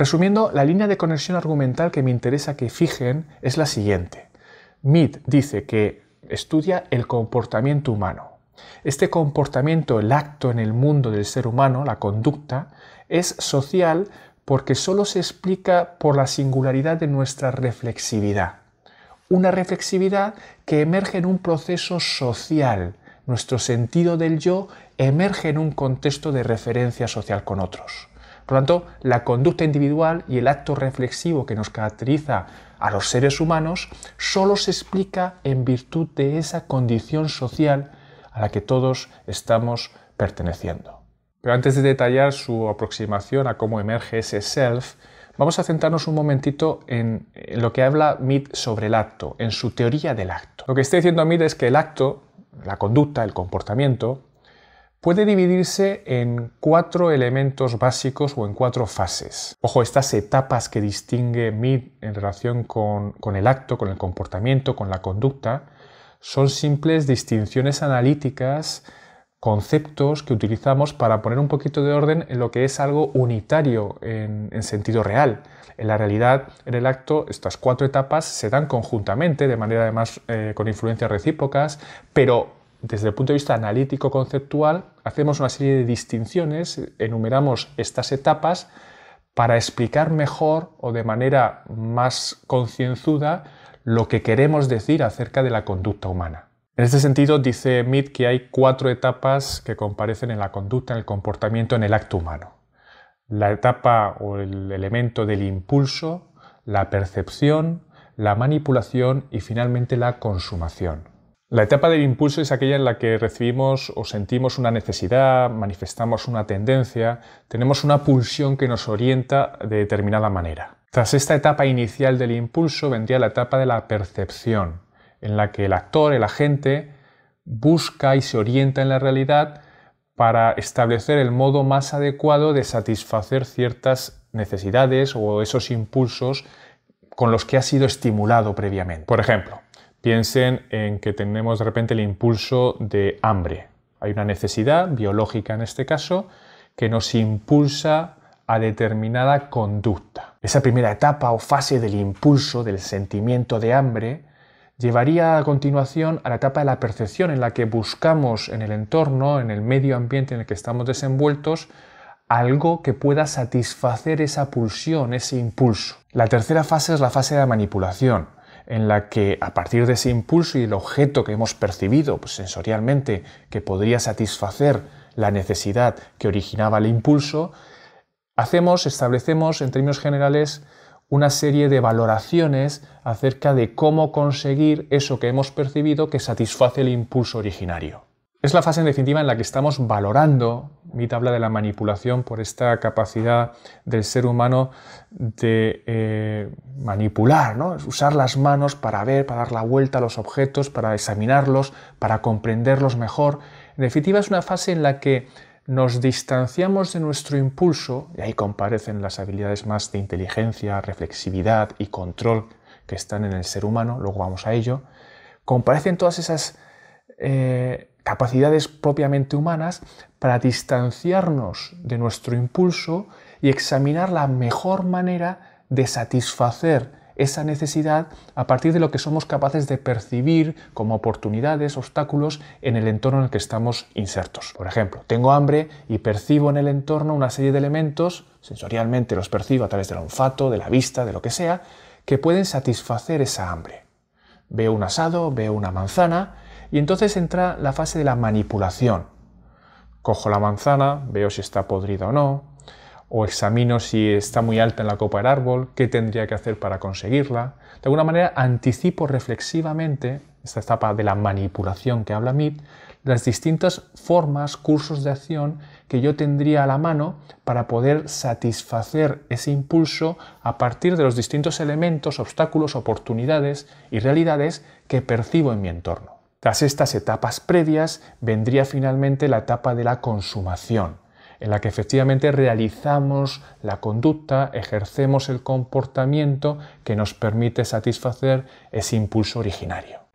Resumiendo, la línea de conexión argumental que me interesa que fijen es la siguiente. Mead dice que estudia el comportamiento humano. Este comportamiento, el acto en el mundo del ser humano, la conducta, es social porque solo se explica por la singularidad de nuestra reflexividad. Una reflexividad que emerge en un proceso social. Nuestro sentido del yo emerge en un contexto de referencia social con otros. Por lo tanto, la conducta individual y el acto reflexivo que nos caracteriza a los seres humanos solo se explica en virtud de esa condición social a la que todos estamos perteneciendo. Pero antes de detallar su aproximación a cómo emerge ese self, vamos a centrarnos un momentito en lo que habla Mead sobre el acto, en su teoría del acto. Lo que está diciendo Mead es que el acto, la conducta, el comportamiento, puede dividirse en cuatro elementos básicos o en cuatro fases. Ojo, estas etapas que distingue Mead en relación con el acto, con el comportamiento, con la conducta, son simples distinciones analíticas, conceptos que utilizamos para poner un poquito de orden en lo que es algo unitario en sentido real. En la realidad, en el acto, estas cuatro etapas se dan conjuntamente, de manera además con influencias recíprocas, pero desde el punto de vista analítico-conceptual, hacemos una serie de distinciones, enumeramos estas etapas para explicar mejor o de manera más concienzuda lo que queremos decir acerca de la conducta humana. En este sentido, dice Mead que hay cuatro etapas que comparecen en la conducta, en el comportamiento, en el acto humano. La etapa o el elemento del impulso, la percepción, la manipulación y finalmente la consumación. La etapa del impulso es aquella en la que recibimos o sentimos una necesidad, manifestamos una tendencia, tenemos una pulsión que nos orienta de determinada manera. Tras esta etapa inicial del impulso vendría la etapa de la percepción, en la que el actor, el agente, busca y se orienta en la realidad para establecer el modo más adecuado de satisfacer ciertas necesidades o esos impulsos con los que ha sido estimulado previamente. Por ejemplo, piensen en que tenemos de repente el impulso de hambre. Hay una necesidad biológica en este caso que nos impulsa a determinada conducta. Esa primera etapa o fase del impulso, del sentimiento de hambre, llevaría a continuación a la etapa de la percepción en la que buscamos en el entorno, en el medio ambiente en el que estamos desenvueltos, algo que pueda satisfacer esa pulsión, ese impulso. La tercera fase es la fase de la manipulación, en la que a partir de ese impulso y el objeto que hemos percibido pues, sensorialmente que podría satisfacer la necesidad que originaba el impulso, establecemos en términos generales una serie de valoraciones acerca de cómo conseguir eso que hemos percibido que satisface el impulso originario. Es la fase en definitiva en la que estamos valorando, Mead habla de la manipulación por esta capacidad del ser humano de manipular, ¿no? Usar las manos para ver, para dar la vuelta a los objetos, para examinarlos, para comprenderlos mejor. En definitiva es una fase en la que nos distanciamos de nuestro impulso, y ahí comparecen las habilidades más de inteligencia, reflexividad y control que están en el ser humano, luego vamos a ello, comparecen todas esas capacidades propiamente humanas para distanciarnos de nuestro impulso y examinar la mejor manera de satisfacer esa necesidad a partir de lo que somos capaces de percibir como oportunidades, obstáculos en el entorno en el que estamos insertos. Por ejemplo, tengo hambre y percibo en el entorno una serie de elementos, sensorialmente los percibo a través del olfato, de la vista, de lo que sea, que pueden satisfacer esa hambre. Veo un asado, veo una manzana. Y entonces entra la fase de la manipulación. Cojo la manzana, veo si está podrida o no, o examino si está muy alta en la copa del árbol, qué tendría que hacer para conseguirla. De alguna manera anticipo reflexivamente, esta etapa de la manipulación que habla Mead, las distintas formas, cursos de acción que yo tendría a la mano para poder satisfacer ese impulso a partir de los distintos elementos, obstáculos, oportunidades y realidades que percibo en mi entorno. Tras estas etapas previas vendría finalmente la etapa de la consumación, en la que efectivamente realizamos la conducta, ejercemos el comportamiento que nos permite satisfacer ese impulso originario.